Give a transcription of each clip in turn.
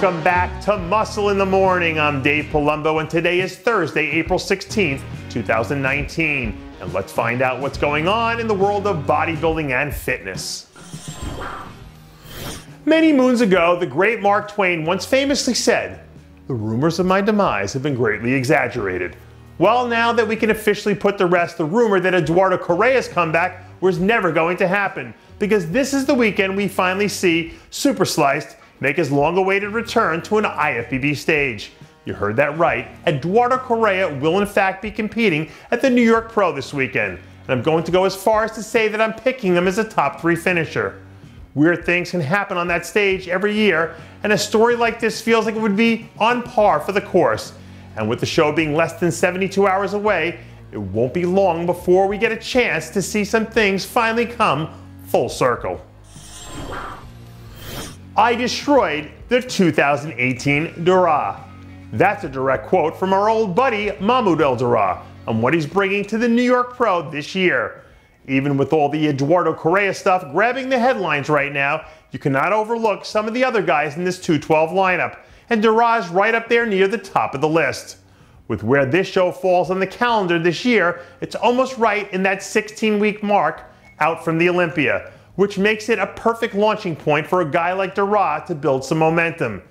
Welcome back to Muscle in the Morning. I'm Dave Palumbo, and today is Thursday, April 16th, 2019. And let's find out what's going on in the world of bodybuilding and fitness. Many moons ago, the great Mark Twain once famously said, "The rumors of my demise have been greatly exaggerated." Well, now that we can officially put to rest the rumor that Eduardo Correa's comeback was never going to happen, because this is the weekend we finally see Super Sliced make his long-awaited return to an IFBB stage. You heard that right. Eduardo Correa will in fact be competing at the New York Pro this weekend, and I'm going to go as far as to say that I'm picking him as a top 3 finisher. Weird things can happen on that stage every year, and a story like this feels like it would be on par for the course. And with the show being less than 72 hours away, it won't be long before we get a chance to see some things finally come full circle. I destroyed the 2018 Dhurrah. That's a direct quote from our old buddy Mahmoud Al Dhurrah on what he's bringing to the New York Pro this year. Even with all the Eduardo Correa stuff grabbing the headlines right now, you cannot overlook some of the other guys in this 212 lineup, and Dhurrah's right up there near the top of the list. With where this show falls on the calendar this year, it's almost right in that 16-week mark out from the Olympia, which makes it a perfect launching point for a guy like Dhurrah to build some momentum.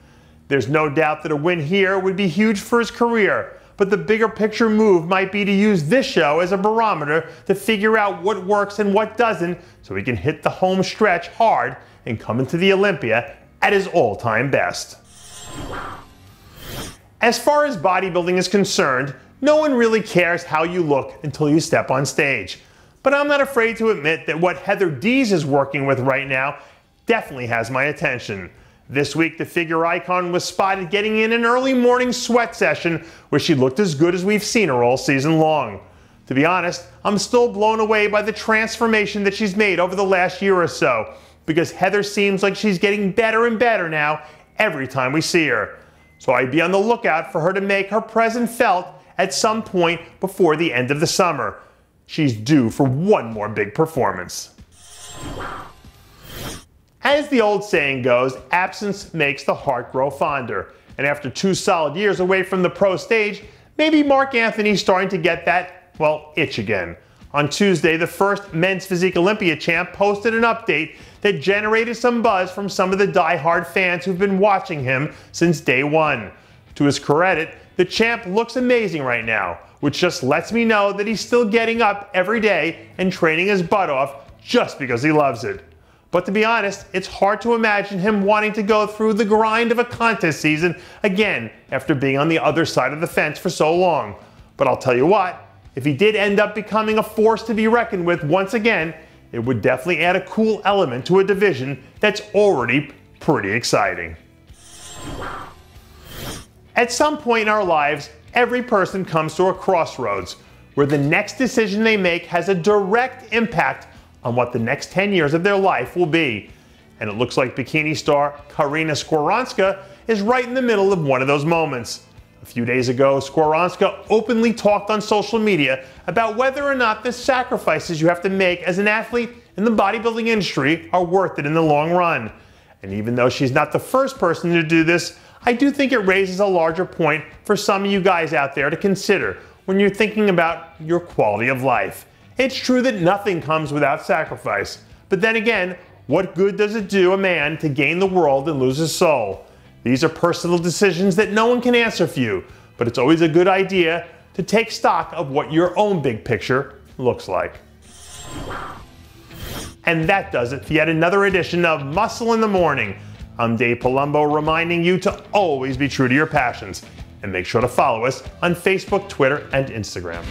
There's no doubt that a win here would be huge for his career, but the bigger picture move might be to use this show as a barometer to figure out what works and what doesn't, so he can hit the home stretch hard and come into the Olympia at his all-time best. As far as bodybuilding is concerned, no one really cares how you look until you step on stage. But I'm not afraid to admit that what Heather Dees is working with right now definitely has my attention. This week, the figure icon was spotted getting in an early morning sweat session where she looked as good as we've seen her all season long. To be honest, I'm still blown away by the transformation that she's made over the last year or so, because Heather seems like she's getting better and better now every time we see her. So I'd be on the lookout for her to make her presence felt at some point before the end of the summer. She's due for one more big performance. As the old saying goes, absence makes the heart grow fonder. And after 2 solid years away from the pro stage, maybe Mark Anthony's starting to get that, well, itch again. On Tuesday, the first men's physique Olympia champ posted an update that generated some buzz from some of the die-hard fans who've been watching him since day 1. To his credit, the champ looks amazing right now, which just lets me know that he's still getting up every day and training his butt off just because he loves it. But to be honest, it's hard to imagine him wanting to go through the grind of a contest season again after being on the other side of the fence for so long. But I'll tell you what, if he did end up becoming a force to be reckoned with once again, it would definitely add a cool element to a division that's already pretty exciting. At some point in our lives, every person comes to a crossroads where the next decision they make has a direct impact on what the next 10 years of their life will be. And it looks like bikini star Karina Skowronska is right in the middle of one of those moments. A few days ago, Skowronska openly talked on social media about whether or not the sacrifices you have to make as an athlete in the bodybuilding industry are worth it in the long run. And even though she's not the first person to do this, I do think it raises a larger point for some of you guys out there to consider when you're thinking about your quality of life. It's true that nothing comes without sacrifice, but then again, what good does it do a man to gain the world and lose his soul? These are personal decisions that no one can answer for you, but it's always a good idea to take stock of what your own big picture looks like. And that does it for yet another edition of Muscle in the Morning. I'm Dave Palumbo, reminding you to always be true to your passions, and make sure to follow us on Facebook, Twitter, and Instagram.